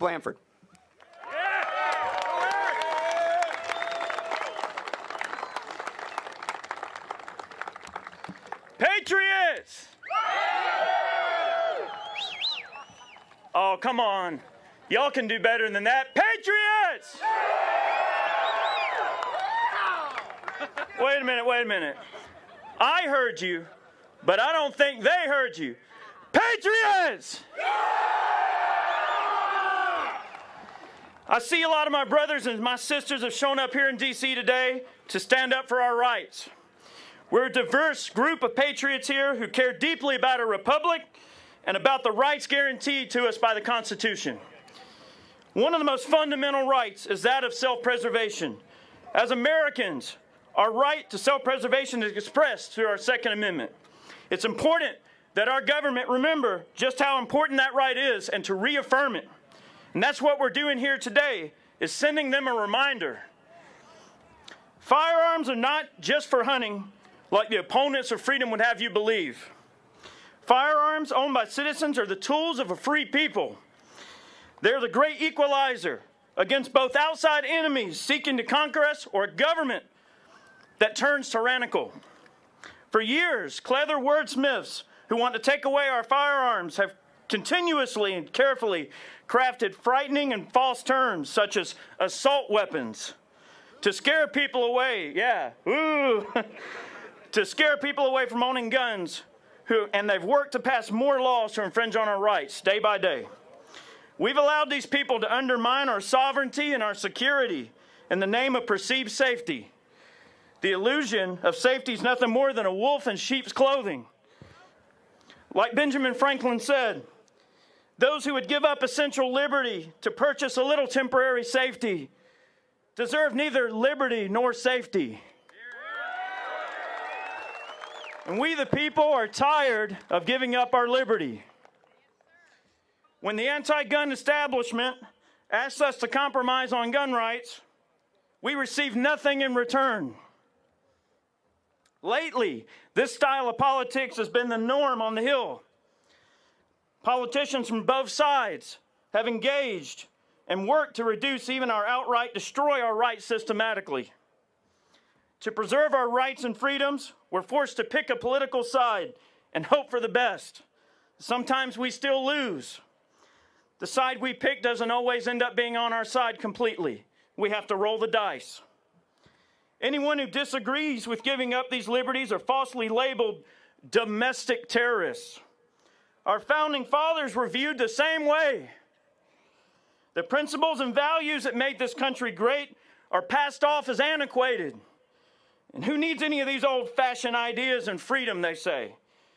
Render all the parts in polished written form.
Blandford. Patriots! Oh, come on. Y'all can do better than that. Patriots! Wait a minute. I heard you, but I don't think they heard you. Patriots! I see a lot of my brothers and my sisters have shown up here in D.C. today to stand up for our rights. We're a diverse group of patriots here who care deeply about our republic and about the rights guaranteed to us by the Constitution. One of the most fundamental rights is that of self-preservation. As Americans, our right to self-preservation is expressed through our Second Amendment. It's important that our government remember just how important that right is and to reaffirm it. And that's what we're doing here today, is sending them a reminder. Firearms are not just for hunting, like the opponents of freedom would have you believe. Firearms owned by citizens are the tools of a free people. They're the great equalizer against both outside enemies seeking to conquer us or a government that turns tyrannical. For years, clever wordsmiths who want to take away our firearms have continuously and carefully crafted frightening and false terms such as assault weapons to scare people away. Yeah, ooh. To scare people away from owning guns, and they've worked to pass more laws to infringe on our rights day by day. We've allowed these people to undermine our sovereignty and our security in the name of perceived safety. The illusion of safety is nothing more than a wolf in sheep's clothing. Like Benjamin Franklin said, those who would give up essential liberty to purchase a little temporary safety deserve neither liberty nor safety. And we the people are tired of giving up our liberty. When the anti-gun establishment asks us to compromise on gun rights, we receive nothing in return. Lately, this style of politics has been the norm on the Hill. Politicians from both sides have engaged and worked to reduce, even our outright destroy our rights systematically. To preserve our rights and freedoms, we're forced to pick a political side and hope for the best. Sometimes we still lose. The side we pick doesn't always end up being on our side completely. We have to roll the dice. Anyone who disagrees with giving up these liberties are falsely labeled domestic terrorists. Our founding fathers were viewed the same way. The principles and values that made this country great are passed off as antiquated. And who needs any of these old-fashioned ideas and freedom, they say.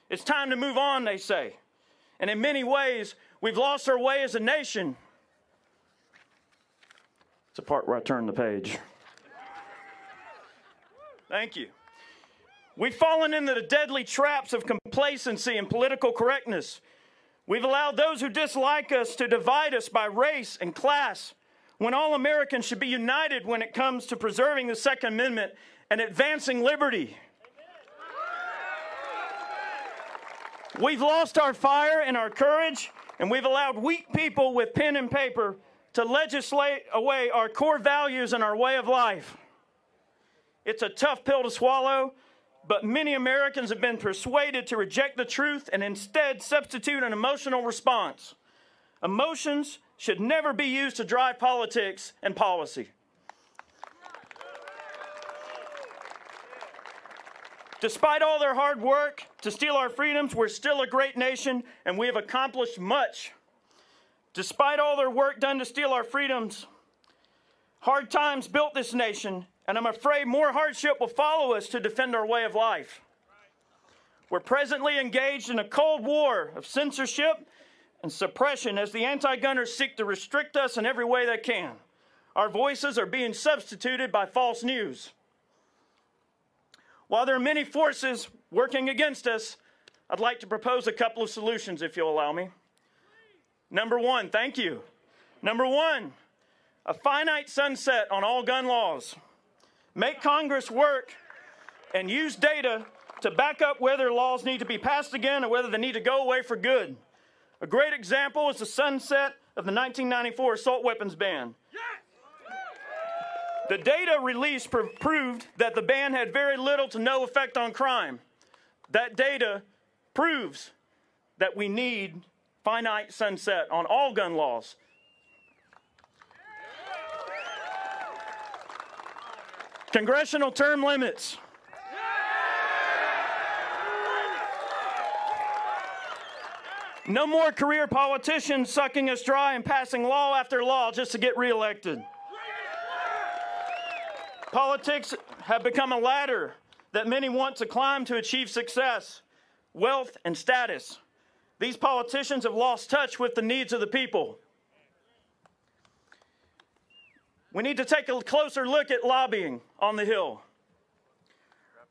It's time to move on, they say. And in many ways, we've lost our way as a nation. It's the part where I turn the page. Thank you. We've fallen into the deadly traps of complacency and political correctness. We've allowed those who dislike us to divide us by race and class, when all Americans should be united when it comes to preserving the Second Amendment and advancing liberty. We've lost our fire and our courage, and we've allowed weak people with pen and paper to legislate away our core values and our way of life. It's a tough pill to swallow, but many Americans have been persuaded to reject the truth and instead substitute an emotional response. Emotions should never be used to drive politics and policy. Despite all their hard work to steal our freedoms, we're still a great nation, and we have accomplished much. Despite all their work done to steal our freedoms, hard times built this nation, and I'm afraid more hardship will follow us to defend our way of life. We're presently engaged in a cold war of censorship and suppression as the anti-gunners seek to restrict us in every way they can. Our voices are being substituted by false news. While there are many forces working against us, I'd like to propose a couple of solutions, if you'll allow me. Number one, a finite sunset on all gun laws. Make Congress work and use data to back up whether laws need to be passed again or whether they need to go away for good. A great example is the sunset of the 1994 assault weapons ban. The data released proved that the ban had very little to no effect on crime. That data proves that we need finite sunset on all gun laws. Congressional term limits. No more career politicians sucking us dry and passing law after law just to get reelected. Politics have become a ladder that many want to climb to achieve success, wealth, and status. These politicians have lost touch with the needs of the people. We need to take a closer look at lobbying on the Hill.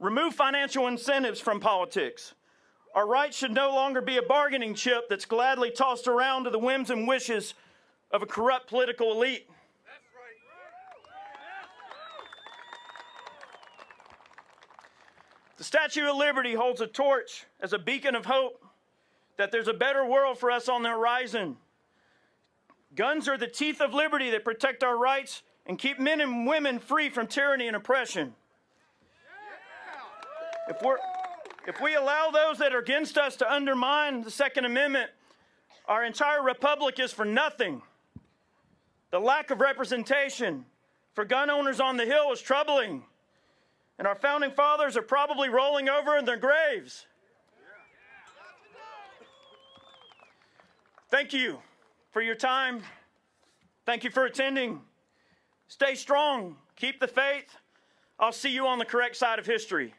Remove financial incentives from politics. Our rights should no longer be a bargaining chip that's gladly tossed around to the whims and wishes of a corrupt political elite. That's right. The Statue of Liberty holds a torch as a beacon of hope that there's a better world for us on the horizon. Guns are the teeth of liberty that protect our rights and keep men and women free from tyranny and oppression. If we allow those that are against us to undermine the Second Amendment, our entire republic is for nothing. The lack of representation for gun owners on the Hill is troubling, and our founding fathers are probably rolling over in their graves. Thank you for your time. Thank you for attending. Stay strong. Keep the faith. I'll see you on the correct side of history.